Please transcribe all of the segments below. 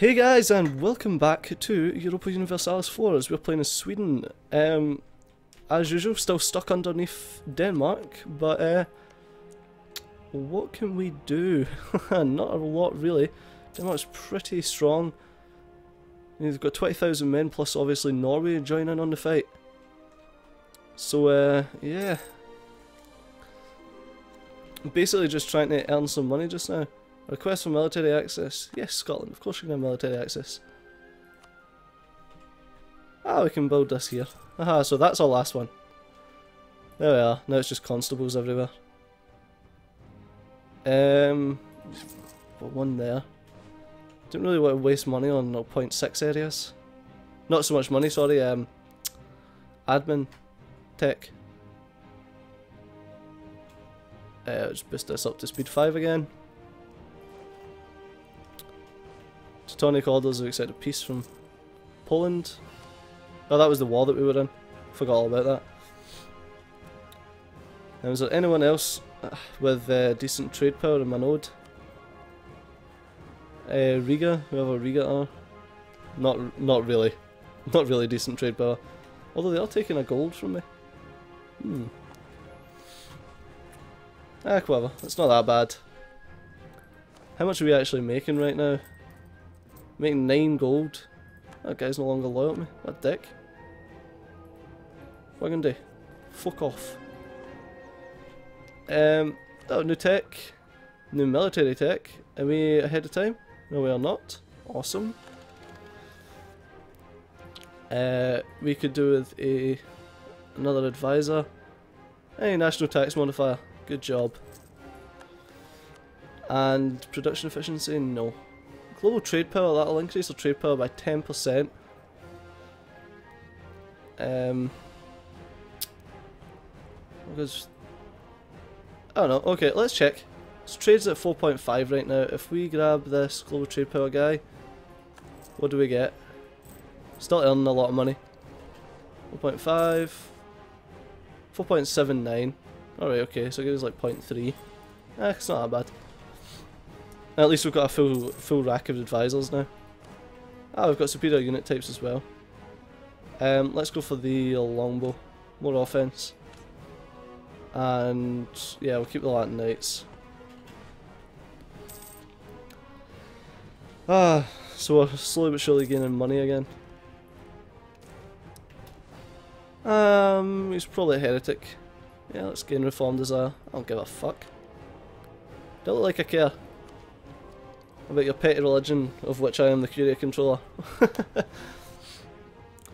Hey guys, and welcome back to Europa Universalis IV as we're playing as Sweden. As usual, still stuck underneath Denmark, but what can we do? Not a lot really. Denmark's pretty strong. We've got 20,000 men plus obviously Norway joining on the fight. So yeah. Basically just trying to earn some money just now. Request for military access. Yes, Scotland. Of course you can have military access. Ah, we can build this here. Aha, so that's our last one. There we are. Now it's just constables everywhere. Put one there. Don't really want to waste money on 0.6 areas. Not so much money, sorry. Admin. Tech. Let's boost this up to speed 5 again. Teutonic Orders have accepted peace from Poland. Oh, that was the war that we were in. Forgot all about that. Now, is there anyone else with decent trade power in my node? Riga, whoever Riga are. Not really. Not really decent trade power. Although they are taking a gold from me. Hmm. Ah, whatever. It's not that bad. How much are we actually making right now? Making 9 gold. That guy's no longer loyal to me. What a dick. Burgundy. Fuck off. Oh, new tech. New military tech. Are we ahead of time? No, we are not. Awesome. We could do with another advisor. Hey, national tax modifier. Good job. And production efficiency? No. Global trade power, that'll increase our trade power by 10%. Because I don't know, okay, let's check. So trade's at 4.5 right now. If we grab this global trade power guy, what do we get? Still earning a lot of money. 4.5, 4.79. Alright, okay, so it gives like 0.3. It's not that bad. At least we've got a full rack of advisors now. Ah, we've got superior unit types as well. Let's go for the longbow. More offense. And yeah, we'll keep the Latin Knights. Ah, so we're slowly but surely gaining money again. He's probably a heretic. Yeah, let's gain reform desire. I don't give a fuck. Don't look like I care about your petty religion, of which I am the Curia Controller.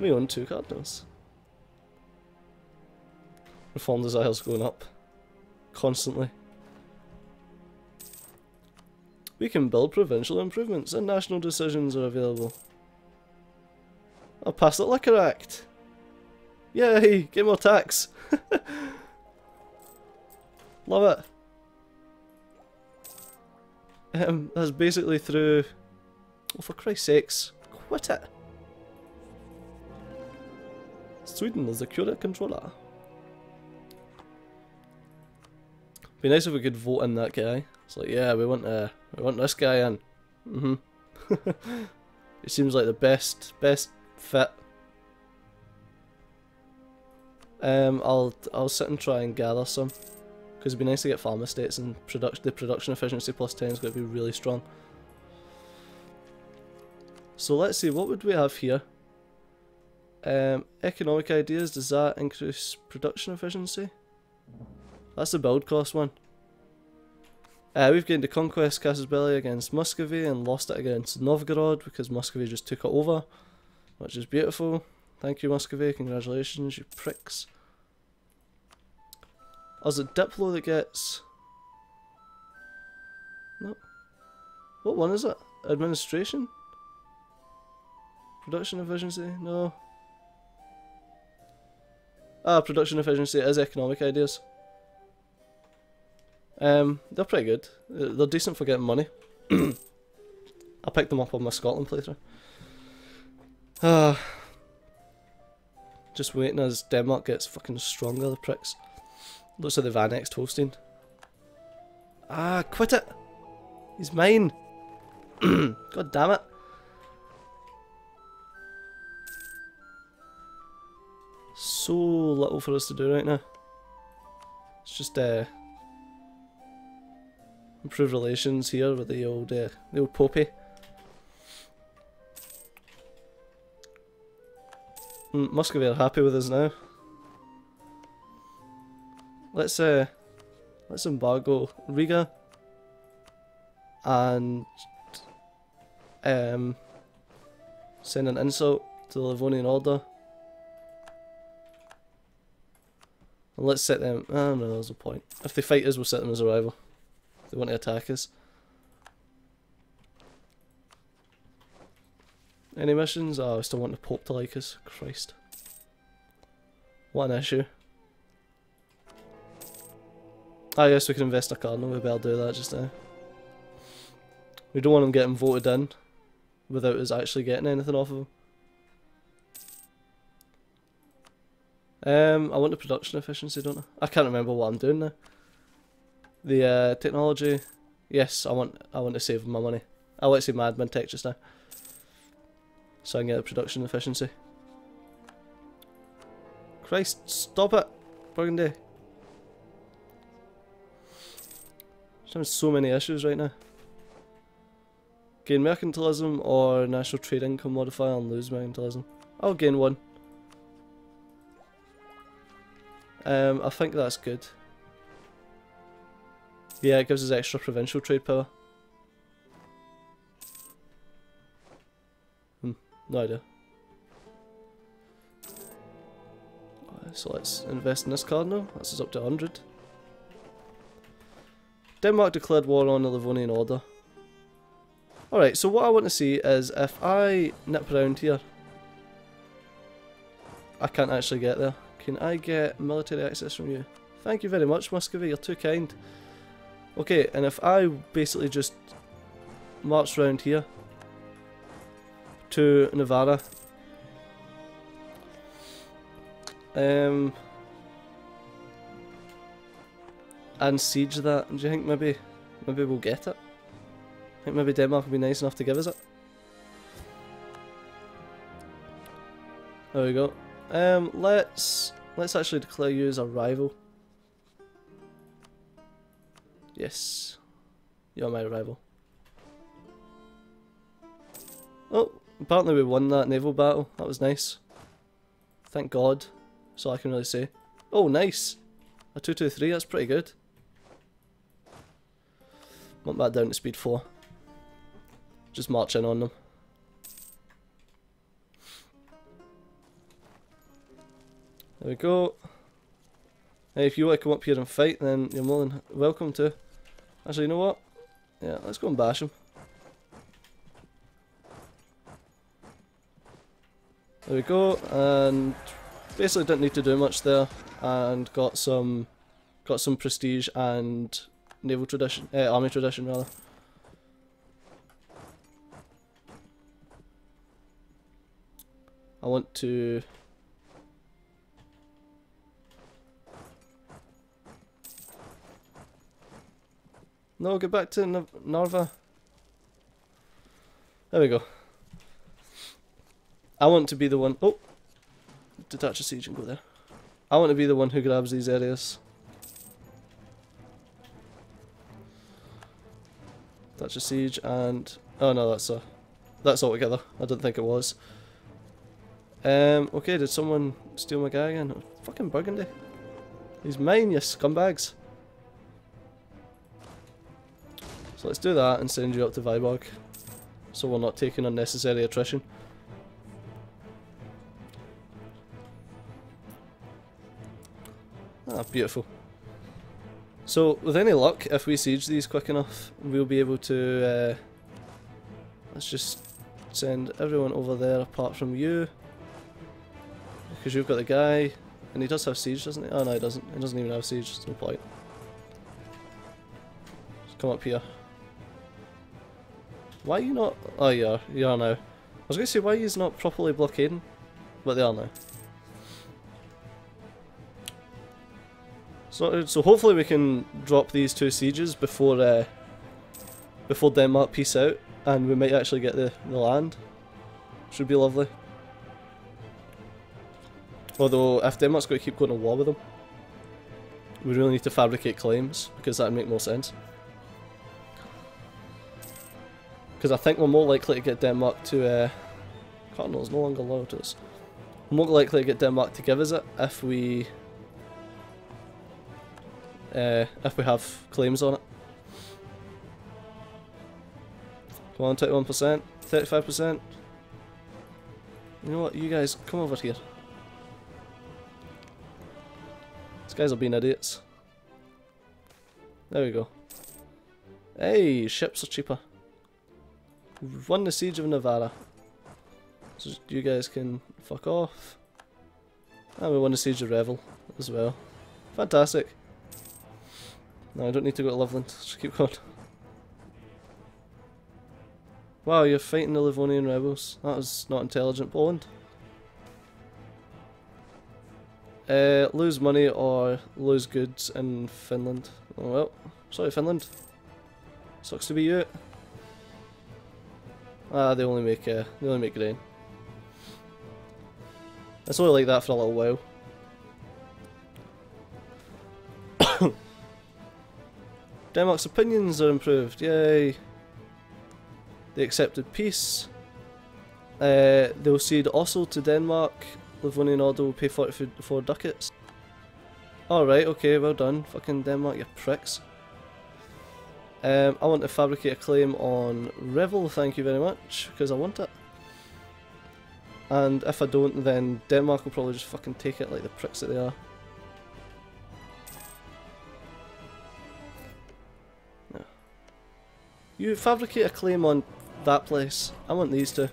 We own 2 cardinals. Reform desire's going up. Constantly. We can build provincial improvements and national decisions are available. I'll pass the Liquor Act! Yay! Get more tax! Love it! That's basically through... Oh, for Christ's sakes, quit it! Sweden is the Curia Controller. Be nice if we could vote in that guy. It's like, yeah, we want this guy in. Mm-hmm. It seems like the best fit. I'll sit and try and gather some. Because it'd be nice to get farm estates and the production efficiency plus 10 is going to be really strong. So let's see, what would we have here? Economic ideas, does that increase production efficiency? That's the build cost one. We've gained the conquest Casus Belli against Muscovy and lost it against Novgorod because Muscovy just took it over. Which is beautiful. Thank you Muscovy, congratulations you pricks. Oh, is it Diplo that gets... No. What one is it? Administration? Production efficiency? No. Ah, production efficiency is economic ideas. They're pretty good. They're decent for getting money. I picked them up on my Scotland playthrough. Just waiting as Denmark gets fucking stronger, the pricks. Looks like they've annexed Holstein. Ah, quit it! He's mine! God damn it! so little for us to do right now. It's just improve relations here with the old Pope. Muscovy are happy with us now. Let's embargo Riga and send an insult to the Livonian Order. And let's set them. Oh no, there's no point. If they fight us, we'll set them as a rival. If they want to attack us. Any missions? Oh, I still want the Pope to like us. Christ. What an issue. I guess we can invest in a cardinal. We better do that just now. We don't want him getting voted in without us actually getting anything off of him. I want the production efficiency, don't I? I can't remember what I'm doing now. The technology, yes, I want to save my money. I want to save my admin tech just now, so I can get the production efficiency. Christ, stop it, Burgundy! I'm having so many issues right now. Gain mercantilism or national trade income modifier and lose mercantilism. I'll gain one. I think that's good. Yeah, it gives us extra provincial trade power. No idea. So let's invest in this cardinal. That's us up to 100. Denmark declared war on the Livonian Order. Alright, so what I want to see is if I nip around here. I can't actually get there. Can I get military access from you? Thank you very much, Muscovy, you're too kind. Okay, and if I basically just march round here to Navarre, and siege that, do you think maybe we'll get it? I think maybe Denmark will be nice enough to give us it. There we go. Let's actually declare you as a rival. Yes, you're my rival. Oh, apparently we won that naval battle. That was nice. Thank God. That's all I can really say. Oh, nice. A 223. That's pretty good. Want that down to speed 4. Just march in on them. There we go. Now if you want to come up here and fight, then you're more than welcome to. Actually, you know what? Yeah, let's go and bash him. There we go, and basically didn't need to do much there, and got some prestige and naval tradition, army tradition rather. I want to. No, get back to Narva. There we go. I want to be the one. Oh! Detach a siege and go there. I want to be the one who grabs these areas. Detach a siege and. Oh no, that's a. That's all together. I didn't think it was. Okay, did someone steal my guy again? Oh, fucking Burgundy. He's mine, you scumbags. So let's do that and send you up to Vyborg, so we're not taking unnecessary attrition. Ah, beautiful. So with any luck, if we siege these quick enough, we'll be able to. Let's just send everyone over there apart from you, because you've got the guy, and he does have siege, doesn't he? Oh no, he doesn't. He doesn't even have siege. There's no point. Let's come up here. Why are you not? Oh, you are now. I was going to say, why are you not properly blockading? But they are now. So hopefully we can drop these two sieges before Denmark peace out, and we might actually get the land. Should be lovely. Although, if Denmark's going to keep going to war with them, we really need to fabricate claims, because that would make more sense. Because I think we're more likely to get Denmark to... Cardinal's no longer loyal to us. We're more likely to get Denmark to give us it if we... if we have claims on it. Come on, 21%, 35%. You know what, you guys, come over here. These guys are being idiots. There we go. Hey, ships are cheaper. We've won the siege of Navarre. So you guys can fuck off. And we won the siege of Revel as well. Fantastic. No, I don't need to go to Loveland, just keep going. Wow, you're fighting the Livonian rebels. That was not intelligent, Poland. Lose money or lose goods in Finland. Oh well. Sorry, Finland. Sucks to be you. Ah, they only make grain. It's only like that for a little while. Denmark's opinions are improved, yay! They accepted peace. They will cede also to Denmark. Livonian Order will pay 44 ducats. Alright, okay, well done. Fucking Denmark, you pricks. I want to fabricate a claim on Revel, thank you very much, because I want it. And if I don't, then Denmark will probably just fucking take it like the pricks that they are. You fabricate a claim on that place. I want these two.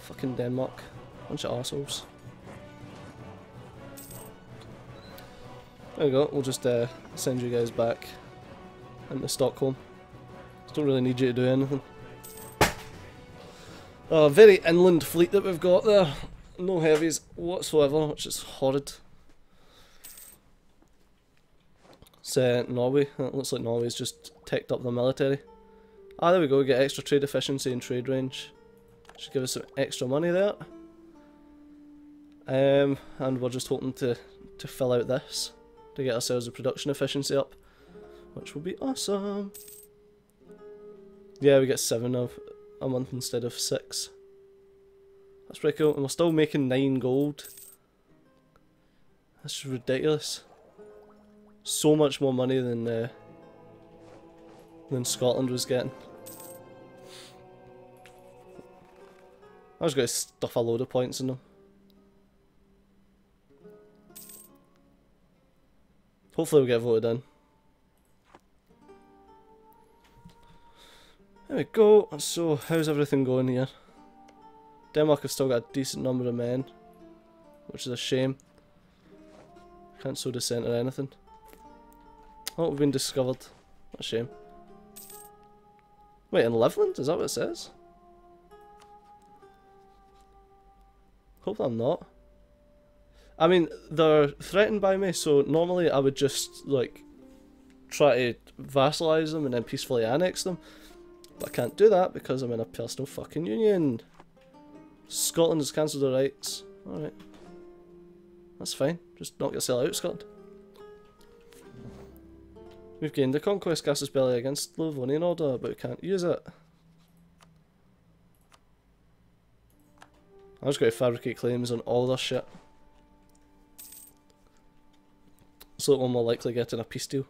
Fucking Denmark. Bunch of arseholes. There we go, we'll just send you guys back into Stockholm. Just don't really need you to do anything. Oh, very inland fleet that we've got there. No heavies whatsoever, which is horrid. It's Norway. It looks like Norway's just ticked up the military. Ah, there we go, we get extra trade efficiency and trade range. Should give us some extra money there. And we're just hoping to fill out this to get ourselves the production efficiency up, which will be awesome. Yeah, we get 7 of a month instead of 6. That's pretty cool, and we're still making 9 gold. That's ridiculous. So much more money than Scotland was getting. I was going to stuff a load of points in them. Hopefully we'll get voted in. There we go. So, how's everything going here? Denmark have still got a decent number of men, which is a shame. Can't sow dissent or anything. Oh, we've been discovered. What a shame. Wait, in Livland? Is that what it says? Hope I'm not. I mean, they're threatened by me, so normally I would just, like, try to vassalize them and then peacefully annex them. But I can't do that because I'm in a personal fucking union. Scotland has cancelled their rights. Alright. That's fine. Just knock yourself out, Scotland. We've gained the Conquest Casus Belli against the Livonian Order, but we can't use it. I'm just going to fabricate claims on all this shit. So that we're more likely getting a peace deal.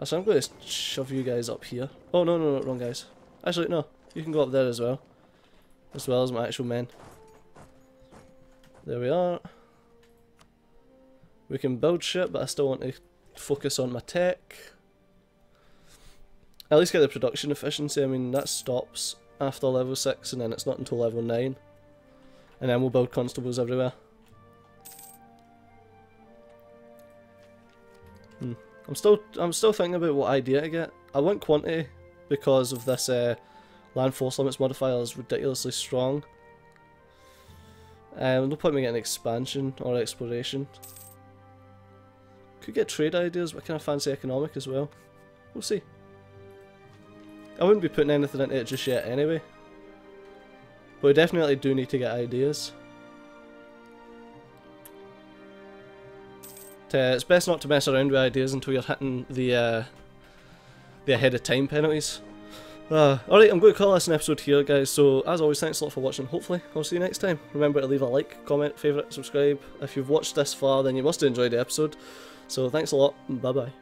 Actually, I'm going to shove you guys up here. Oh, no, no, no, wrong guys. Actually, no. You can go up there as well. As well as my actual men. There we are. We can build shit, but I still want to... focus on my tech. At least get the production efficiency. I mean, that stops after level 6 and then it's not until level 9. And then we'll build constables everywhere. I'm still thinking about what idea to get. I want quantity because of this land force limits modifier is ridiculously strong. No point in getting expansion or exploration. Could get trade ideas, but I kind of fancy economic as well. We'll see. I wouldn't be putting anything into it just yet anyway. But we definitely do need to get ideas. It's best not to mess around with ideas until you're hitting the ahead of time penalties. Alright, I'm going to call this an episode here, guys, so as always, thanks a lot for watching. Hopefully I'll see you next time. Remember to leave a like, comment, favourite, subscribe. If you've watched this far, then you must have enjoyed the episode. So thanks a lot, and bye bye.